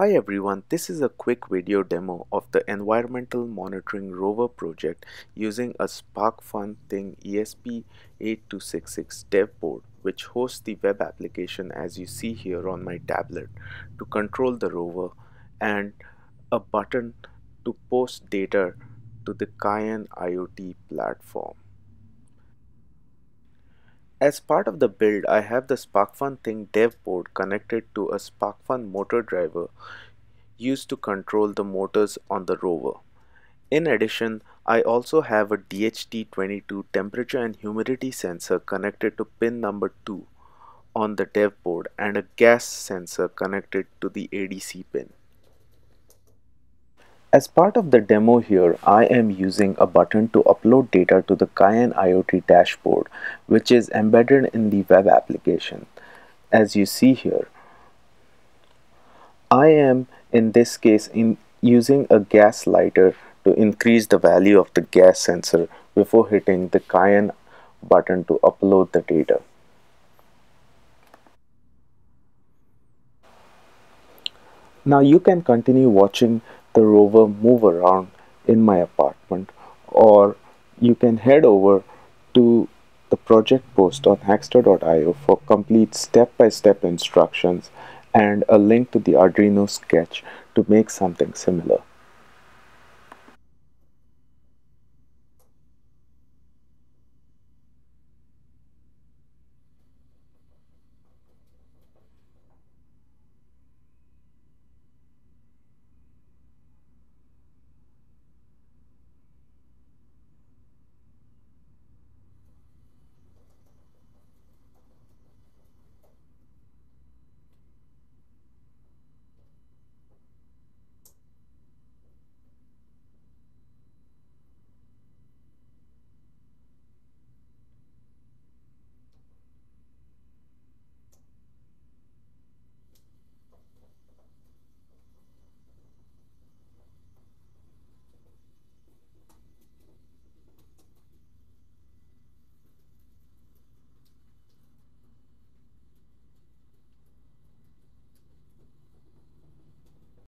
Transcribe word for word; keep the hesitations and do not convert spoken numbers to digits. Hi everyone, this is a quick video demo of the environmental monitoring rover project using a SparkFun Thing E S P eight two six six dev board, which hosts the web application as you see here on my tablet to control the rover, and a button to post data to the Cayenne IoT platform. As part of the build, I have the SparkFun Thing dev board connected to a SparkFun motor driver used to control the motors on the rover. In addition, I also have a D H T twenty-two temperature and humidity sensor connected to pin number two on the dev board and a gas sensor connected to the A D C pin. As part of the demo here, I am using a button to upload data to the Cayenne IoT dashboard, which is embedded in the web application. As you see here, I am in this case in using a gas lighter to increase the value of the gas sensor before hitting the Cayenne button to upload the data. Now you can continue watching the rover move around in my apartment, or you can head over to the project post on hackster dot i o for complete step-by-step instructions and a link to the Arduino sketch to make something similar.